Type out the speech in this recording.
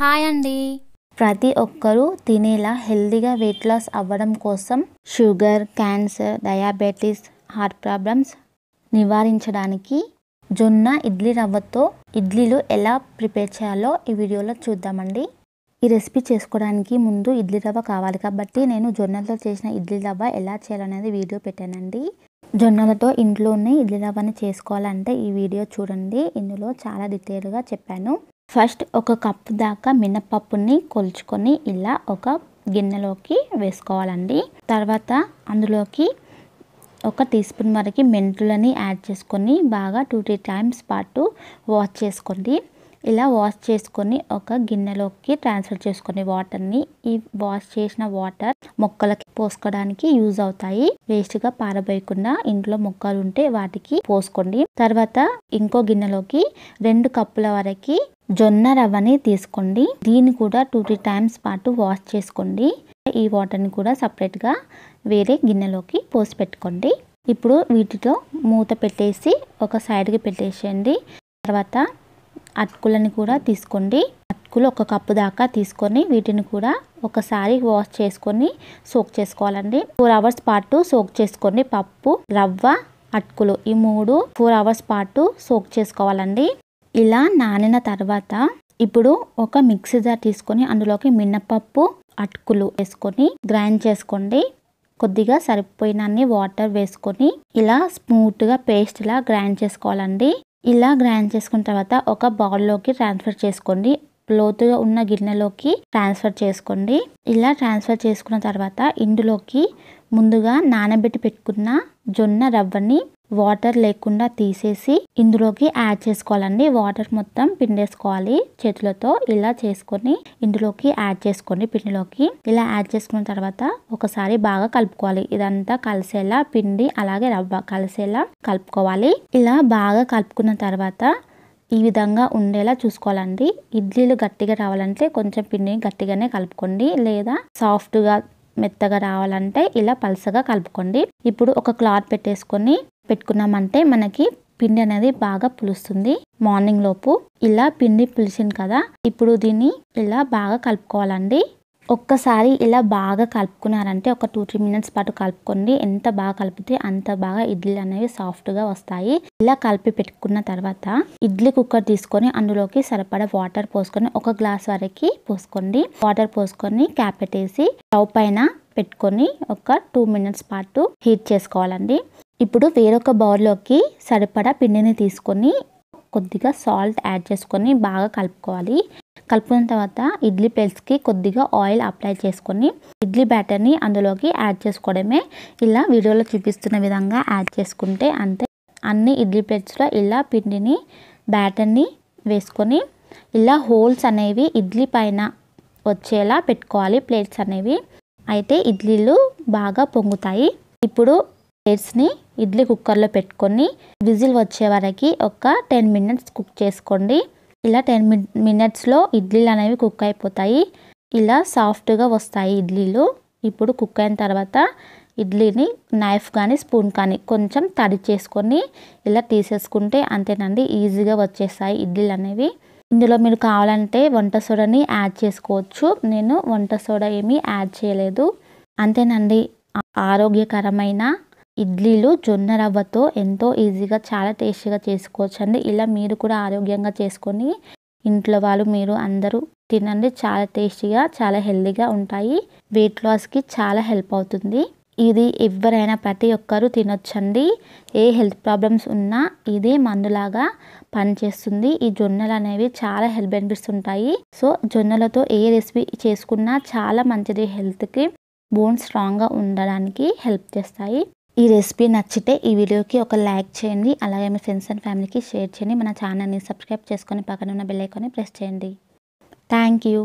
Hi అండి. ప్రతి ఒక్కరూ తినేలా హెల్దీగా వెయిట్ లాస్ అవ్వడం కోసం sugar, cancer, diabetes, heart problems నివారించడానికి జొన్న ఇడ్లీ రవ్వతో ఇడ్లీలు ఎలా ప్రిపేర్ చేయాలో ఈ వీడియోలో చూద్దామండి. ఈ రెసిపీ చేసుకోవడానికి ముందు ఇడ్లీ రవ్వ కావాలి కాబట్టి నేను జొన్నలతో చేసిన ఇడ్లీ రవ్వ ఎలా చేయాలనేది వీడియో పెట్టానండి. జొన్నలతో ఇంట్లోనే ఇడ్లీ రవ్వని చేసుకోవాలంటే ఈ వీడియో చూడండి, ఇందులో చాలా డీటెయిల్గా చెప్పాను. ఫస్ట్ ఒక కప్పు దాకా మినపప్పుని కొల్చుకొని ఇలా ఒక గిన్నెలోకి వేసుకోవాలండి. తర్వాత అందులోకి ఒక టీ స్పూన్ వరకు మెంతులని యాడ్ చేసుకొని బాగా 2-3 టైమ్స్ పాటు వాష్ చేసుకోండి. ఇలా వాష్ చేసుకొని ఒక గిన్నెలోకి ట్రాన్స్ఫర్ చేసుకొని వాటర్ని, ఈ వాష్ చేసిన వాటర్ మొక్కలకి పోసుకోవడానికి యూజ్ అవుతాయి. వేస్ట్గా పారబోయకుండా ఇంట్లో మొక్కలు ఉంటే వాటికి పోసుకోండి. తర్వాత ఇంకో గిన్నెలోకి 2 కప్పుల వరకు జొన్న రవ్వని తీసుకోండి. దీన్ని కూడా 2-3 టైమ్స్ పాటు వాష్ చేసుకోండి. ఈ వాటర్ని కూడా సపరేట్గా వేరే గిన్నెలోకి పోసి పెట్టుకోండి. ఇప్పుడు వీటితో మూత పెట్టేసి ఒక సైడ్కి పెట్టేసేయండి. తర్వాత అటుకులను కూడా తీసుకోండి. అటుకులు ఒక కప్పు దాకా తీసుకొని వీటిని కూడా ఒకసారి వాష్ చేసుకొని సోక్ చేసుకోవాలండి. 4 hours పాటు సోక్ చేసుకోండి. పప్పు, రవ్వ, అటుకులు ఈ 3 4 hours పాటు సోక్ చేసుకోవాలండి. ఇలా నానిన తర్వాత ఇప్పుడు ఒక మిక్సీ జార్ తీసుకొని అందులోకి మినపప్పు, అటుకులు వేసుకొని గ్రైండ్ చేసుకోండి. కొద్దిగా సరిపోయినన్ని వాటర్ వేసుకొని ఇలా స్మూత్గా పేస్ట్లా గ్రైండ్ చేసుకోవాలండి. ఇలా గ్రైండ్ చేసుకున్న తర్వాత ఒక బౌల్లోకి ట్రాన్స్ఫర్ చేసుకోండి. లోతుగా ఉన్న గిన్నెలోకి ట్రాన్స్ఫర్ చేసుకోండి. ఇలా ట్రాన్స్ఫర్ చేసుకున్న తర్వాత ఇందులోకి ముందుగా నానబెట్టి పెట్టుకున్న జొన్న రవ్వని వాటర్ లేకుండా తీసేసి ఇందులోకి యాడ్ చేసుకోవాలండి. వాటర్ మొత్తం పిండేసుకోవాలి చేతులతో. ఇలా చేసుకొని ఇందులోకి యాడ్ చేసుకోండి పిండిలోకి. ఇలా యాడ్ చేసుకున్న తర్వాత ఒకసారి బాగా కలుపుకోవాలి. ఇదంతా కలిసేలా పిండి అలాగే రవ్వ కలిసేలా కలుపుకోవాలి. ఇలా బాగా కలుపుకున్న తర్వాత ఈ విధంగా ఉండేలా చూసుకోవాలండి. ఇడ్లీలు గట్టిగా రావాలంటే కొంచెం పిండిని గట్టిగానే కలుపుకోండి, లేదా సాఫ్ట్గా మెత్తగా రావాలంటే ఇలా పలసగా కలుపుకోండి. ఇప్పుడు ఒక క్లాత్ పెట్టుకున్నామంటే మనకి పిండి అనేది బాగా పులుస్తుంది మార్నింగ్ లోపు. ఇలా పిండి పులిసింది కదా, ఇప్పుడు దీన్ని ఇలా బాగా కలుపుకోవాలండి. ఒక్కసారి ఇలా బాగా కలుపుకున్నారంటే ఒక 2-3 మినిట్స్ పాటు కలుపుకోండి. ఎంత బాగా కలిపితే అంత బాగా ఇడ్లీలు అనేవి సాఫ్ట్గా వస్తాయి. ఇలా కలిపి పెట్టుకున్న తర్వాత ఇడ్లీ కుక్కర్ తీసుకొని అందులోకి సరిపడా వాటర్ పోసుకొని ఒక గ్లాస్ వరకు పోసుకోండి. వాటర్ పోసుకొని క్యాప్ పెట్టేసి స్టవ్ పైన పెట్టుకొని ఒక 2 మినిట్స్ పాటు హీట్ చేసుకోవాలండి. ఇప్పుడు వేరొక బౌల్లోకి సరిపడా పిండిని తీసుకొని కొద్దిగా సాల్ట్ యాడ్ చేసుకొని బాగా కలుపుకోవాలి. కలుపుకున్న తర్వాత ఇడ్లీ ప్లేట్స్కి కొద్దిగా ఆయిల్ అప్లై చేసుకొని ఇడ్లీ బ్యాటర్ని అందులోకి యాడ్ చేసుకోవడమే. ఇలా వీడియోలో చూపిస్తున్న విధంగా యాడ్ చేసుకుంటే అంతే. అన్ని ఇడ్లీ ప్లేట్స్లో ఇలా పిండిని, బ్యాటర్ని వేసుకొని ఇలా హోల్స్ అనేవి ఇడ్లీ పైన వచ్చేలా పెట్టుకోవాలి. ప్లేట్స్ అనేవి అయితే ఇడ్లీలు బాగా పొంగుతాయి. ఇప్పుడు ప్లేట్స్ని ఇడ్లీ కుక్కర్లో పెట్టుకొని విజిల్ వచ్చే వరకు ఒక 10 మినిట్స్ కుక్ చేసుకోండి. ఇలా 10 మినిట్స్లో ఇడ్లీలు అనేవి కుక్ అయిపోతాయి. ఇలా సాఫ్ట్గా వస్తాయి ఇడ్లీలు. ఇప్పుడు కుక్ అయిన తర్వాత ఇడ్లీని నైఫ్ కానీ స్పూన్ కానీ కొంచెం తడి చేసుకొని ఇలా తీసేసుకుంటే అంతేనండి, ఈజీగా వచ్చేస్తాయి ఇడ్లీలు అనేవి. ఇందులో మీరు కావాలంటే వంట సోడాని యాడ్ చేసుకోవచ్చు. నేను వంట సోడా ఏమీ యాడ్ చేయలేదు. అంతేనండి, ఆరోగ్యకరమైన ఇడ్లీలు జొన్న రవ్వతో ఎంతో ఈజీగా చాలా టేస్టీగా చేసుకోవచ్చు అండి. ఇలా మీరు కూడా ఆరోగ్యంగా చేసుకొని ఇంట్లో వాళ్ళు మీరు అందరూ తినండి. చాలా టేస్టీగా చాలా హెల్దీగా ఉంటాయి. వెయిట్ లాస్కి చాలా హెల్ప్ అవుతుంది. ఇది ఎవరైనా ప్రతి ఒక్కరూ తినొచ్చండి. ఏ హెల్త్ ప్రాబ్లమ్స్ ఉన్నా ఇదే మందులాగా పనిచేస్తుంది. ఈ జొన్నలు అనేవి చాలా హెల్త్ బెనిఫిట్స్ ఉంటాయి. సో జొన్నలతో ఏ రెసిపీ చేసుకున్నా చాలా మంచిది. హెల్త్కి, బోన్ స్ట్రాంగ్గా ఉండడానికి హెల్ప్ చేస్తాయి. ఈ రెసిపీ నచ్చితే ఈ వీడియోకి ఒక లైక్ చేయండి. అలాగే మీ ఫ్రెండ్స్ అండ్ ఫ్యామిలీకి షేర్ చేయండి. మన ఛానల్ని సబ్స్క్రైబ్ చేసుకొని పక్కన ఉన్న బెల్ ఐకాన్ని ప్రెస్ చేయండి. Thank you.